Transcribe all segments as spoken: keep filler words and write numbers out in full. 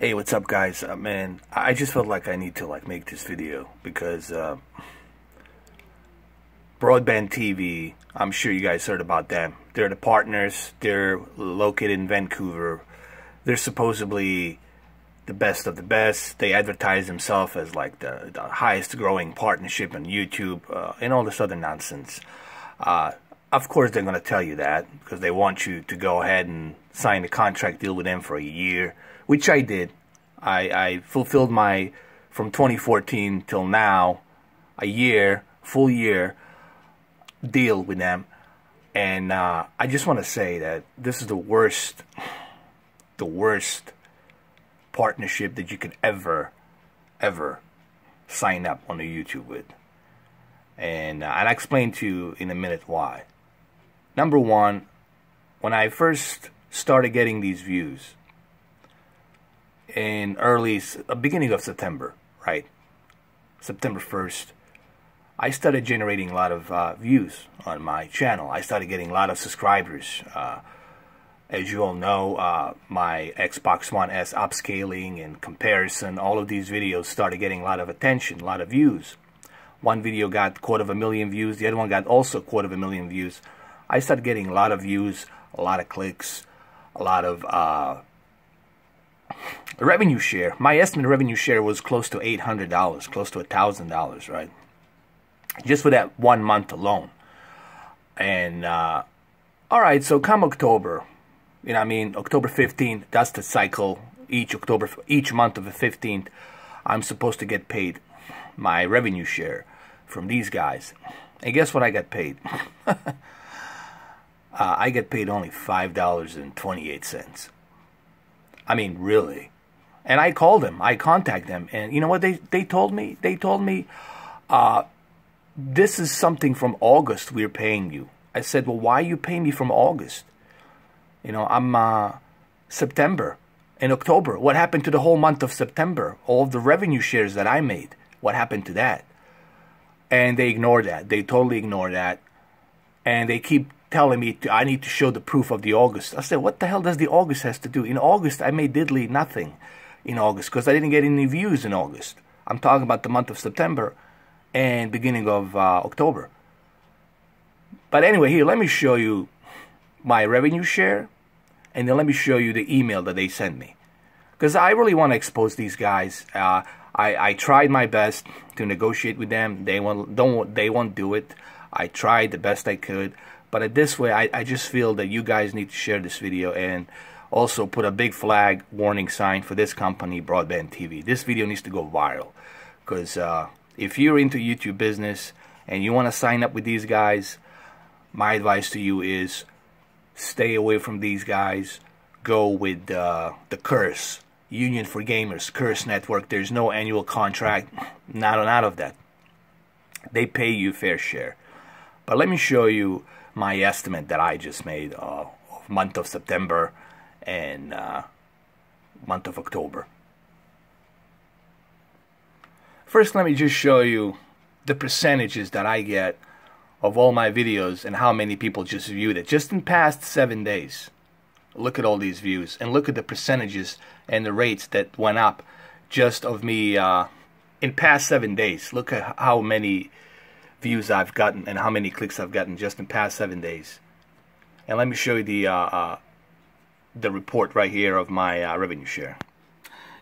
Hey, what's up, guys? Uh, man, I just felt like I need to like make this video because uh, Broadband T V, I'm sure you guys heard about them. They're the partners. They're located in Vancouver. They're supposedly the best of the best. They advertise themselves as like the, the highest growing partnership on YouTube uh, and all this other nonsense. Uh, of course, they're going to tell you that because they want you to go ahead and sign a contract deal with them for a year. Which I did. I, I fulfilled my, from twenty fourteen till now, a year, full year, deal with them. And uh, I just want to say that this is the worst, the worst partnership that you could ever, ever sign up on the YouTube with. And uh, I'll explain to you in a minute why. Number one, when I first started getting these views, in early beginning of September, right, September first, I started generating a lot of uh, views on my channel. I started getting a lot of subscribers. Uh, as you all know, uh, my Xbox One S upscaling and comparison, all of these videos started getting a lot of attention, a lot of views. One video got quarter of a million views, the other one got also quarter of a million views. I started getting a lot of views, a lot of clicks, a lot of uh, revenue share. My estimate revenue share was close to eight hundred dollars, close to a thousand dollars, right? Just for that one month alone. And, uh, alright, so come October, you know what I mean, October fifteenth, that's the cycle. Each October, each month of the fifteenth, I'm supposed to get paid my revenue share from these guys. And guess what I got paid? uh, I got paid only five dollars and twenty-eight cents. I mean, really. And I called them. I contacted them. And you know what they, they told me? They told me, uh, this is something from August we're paying you. I said, well, why are you paying me from August? You know, I'm uh, September and October. What happened to the whole month of September? All of the revenue shares that I made. What happened to that? And they ignore that. They totally ignore that. And they keep telling me to, I need to show the proof of the August. I said, what the hell does the August has to do? In August, I made diddly nothing in August because I didn't get any views in August. I'm talking about the month of September and beginning of uh, October. But anyway, here, let me show you my revenue share, and then let me show you the email that they sent me. Because I really want to expose these guys. Uh, I, I tried my best to negotiate with them. They won't, don't, they won't do it. I tried the best I could. But at this way, I, I just feel that you guys need to share this video and also put a big flag warning sign for this company, Broadband T V. This video needs to go viral. Because uh, if you're into YouTube business and you want to sign up with these guys, my advice to you is stay away from these guys. Go with uh, the Curse, Union for Gamers, Curse Network. There's no annual contract, not on out of that. They pay you fair share. But let me show you my estimate that I just made uh, of month of September and uh, month of October. First, let me just show you the percentages that I get of all my videos and how many people just viewed it just in past seven days. Look at all these views and look at the percentages and the rates that went up just of me uh, in past seven days. Look at how many views I've gotten and how many clicks I've gotten just in past seven days. And let me show you the uh, uh, the report right here of my uh, revenue share.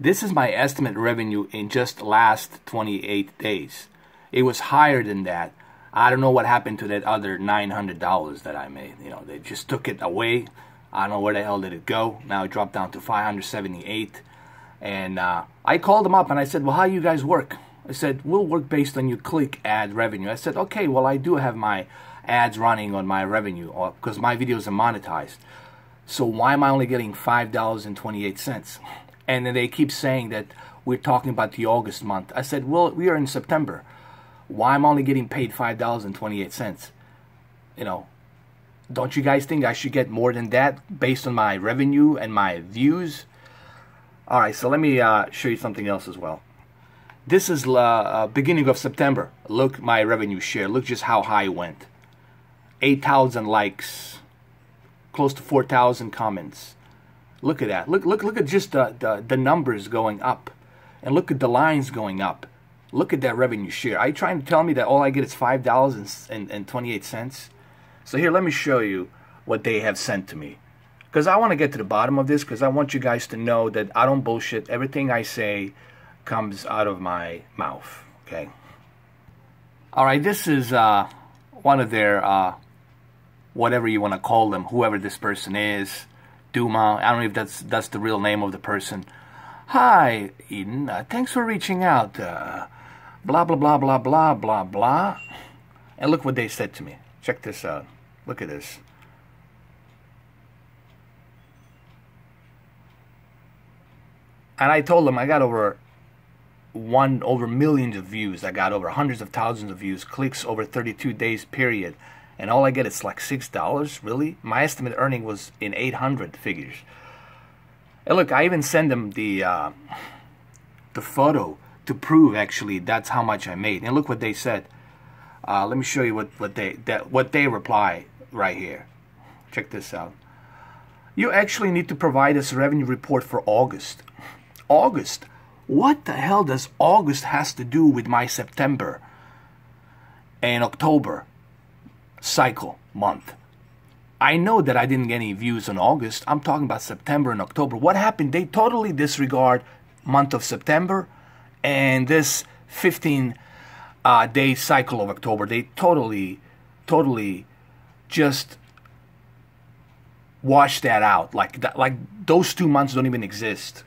This is my estimate revenue in just last twenty-eight days. It was higher than that. I don't know what happened to that other nine hundred dollars that I made. You know, they just took it away. I don't know where the hell did it go. Now it dropped down to five hundred seventy-eight. And uh, I called them up and I said, well, how do you guys work? I said, we'll work based on your click ad revenue. I said, okay, well, I do have my ads running on my revenue because my videos are monetized. So why am I only getting five dollars and twenty-eight cents? And then they keep saying that we're talking about the August month. I said, well, we are in September. Why am I only getting paid five dollars and twenty-eight cents? You know, don't you guys think I should get more than that based on my revenue and my views? All right, so let me uh, show you something else as well. This is the uh, beginning of September. Look, my revenue share. Look just how high it went. eight thousand likes. Close to four thousand comments. Look at that. Look, look, look at just the, the, the numbers going up. And look at the lines going up. Look at that revenue share. Are you trying to tell me that all I get is five dollars and twenty-eight cents? So here, let me show you what they have sent to me. Because I want to get to the bottom of this, because I want you guys to know that I don't bullshit. Everything I say comes out of my mouth, okay? All right, this is uh, one of their, uh, whatever you want to call them, whoever this person is, Duma. I don't know if that's, that's the real name of the person. Hi, Eden. Uh, thanks for reaching out. Uh, blah, blah, blah, blah, blah, blah, blah. And look what they said to me. Check this out. Look at this. And I told them I got over one over millions of views. I got over hundreds of thousands of views, clicks over thirty-two days period, and all I get is like six dollars. Really, my estimate earning was in eight hundred figures. And look, I even send them the uh, the photo to prove actually that's how much I made. And look what they said. Uh, let me show you what what they that what they reply right here. Check this out. You actually need to provide us a revenue report for August. August? What the hell does August has to do with my September and October cycle month? I know that I didn't get any views on August. I'm talking about September and October. What happened? They totally disregard month of September and this fifteen uh, day cycle of October. They totally, totally just wash that out. Like, that, like those two months don't even exist.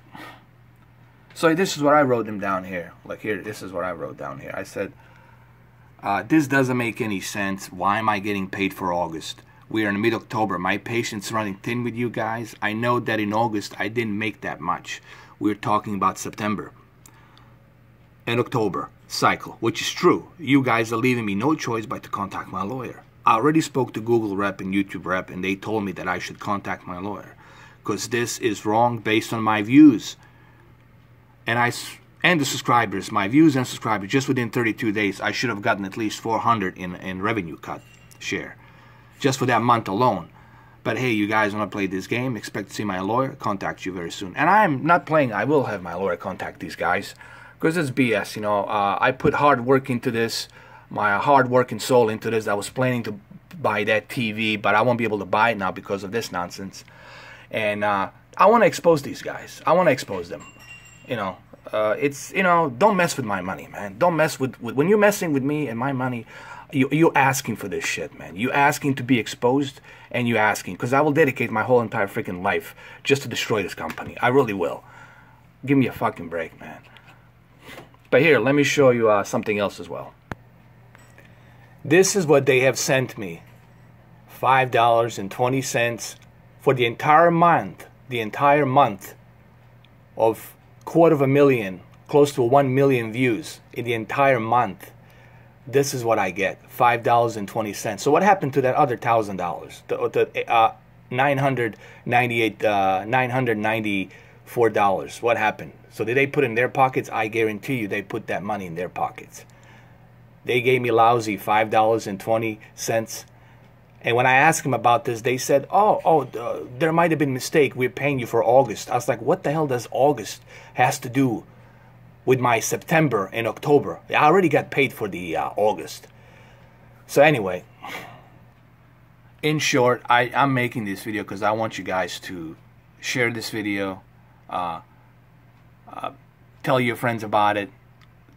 So this is what I wrote them down here. Like here, this is what I wrote down here. I said, uh, this doesn't make any sense. Why am I getting paid for August? We are in mid-October. My patience running thin with you guys. I know that in August, I didn't make that much. We're talking about September and October cycle, which is true. You guys are leaving me no choice but to contact my lawyer. I already spoke to Google rep and YouTube rep, and they told me that I should contact my lawyer because this is wrong based on my views. And I and the subscribers, my views and subscribers, just within thirty-two days, I should have gotten at least four hundred in in revenue cut share, just for that month alone. But hey, you guys want to play this game? Expect to see my lawyer contact you very soon. And I'm not playing. I will have my lawyer contact these guys because it's B S. You know, uh, I put hard work into this, my hard work and soul into this. I was planning to buy that T V, but I won't be able to buy it now because of this nonsense. And uh, I want to expose these guys. I want to expose them. You know, uh, it's, you know, don't mess with my money, man. Don't mess with, with, when you're messing with me and my money, you, you're asking for this shit, man. You're asking to be exposed, and you're asking, because I will dedicate my whole entire freaking life just to destroy this company. I really will. Give me a fucking break, man. But here, let me show you uh, something else as well. This is what they have sent me. five dollars and twenty cents for the entire month, the entire month of quarter of a million, close to one million views in the entire month. This is what I get, five dollars and twenty cents. So what happened to that other thousand dollars, the, the uh, nine hundred ninety-eight, uh, nine hundred ninety-four dollars? What happened? So did they put in their pockets? I guarantee you they put that money in their pockets. They gave me lousy five dollars and twenty cents. And when I asked them about this, they said, oh, oh, uh, there might have been a mistake. We're paying you for August. I was like, what the hell does August has to do with my September and October? I already got paid for the uh, August. So anyway, in short, I, I'm making this video because I want you guys to share this video, uh, uh, tell your friends about it,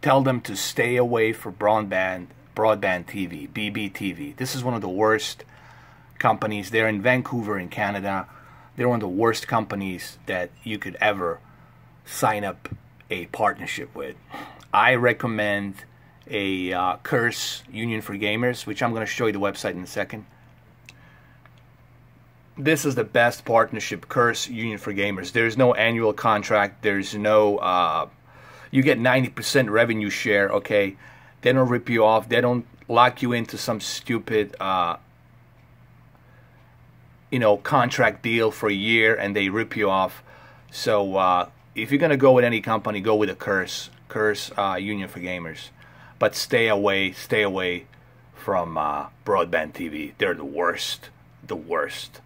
tell them to stay away from broadband, broadband T V, B B T V. This is one of the worst companies. They're in Vancouver in Canada. They're one of the worst companies that you could ever sign up a partnership with. I recommend a uh, Curse Union for Gamers, which I'm going to show you the website in a second. This is the best partnership, Curse Union for Gamers. There's no annual contract. There's no, uh, you get ninety percent revenue share, okay? They don't rip you off. They don't lock you into some stupid, uh, you know, contract deal for a year and they rip you off. So uh, if you're going to go with any company, go with a Curse, Curse uh, Union for Gamers. But stay away, stay away from uh, broadband T V. They're the worst, the worst.